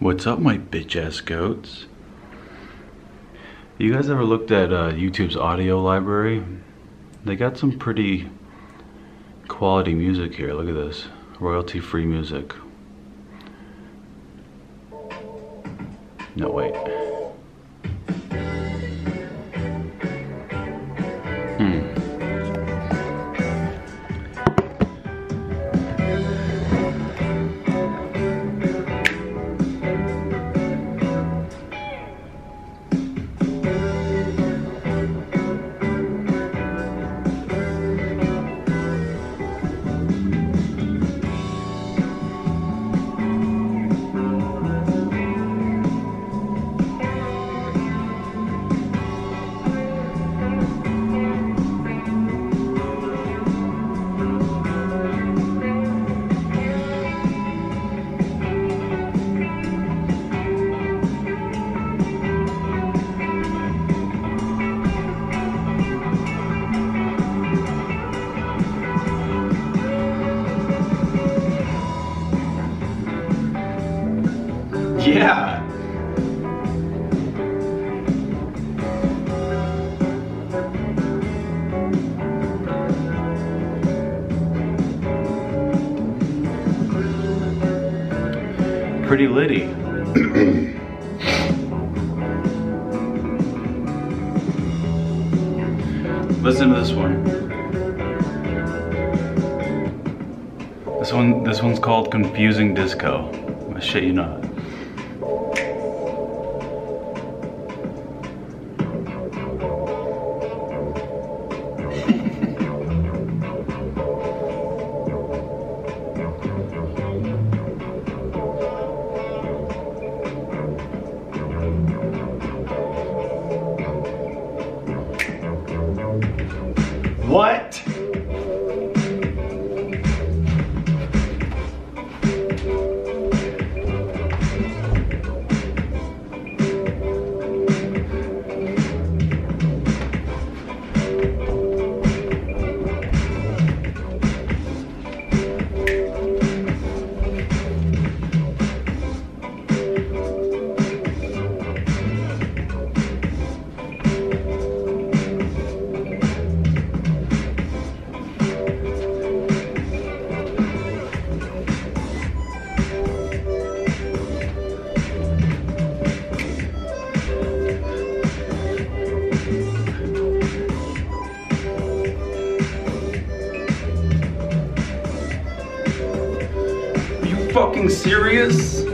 What's up, my bitch ass goats? You guys ever looked at YouTube's audio library? They got some pretty quality music here. Look at this, royalty free music. No, wait. Yeah. Pretty litty. Listen to this one. This one's called Confusing Disco. I shit you not. What? Fucking serious?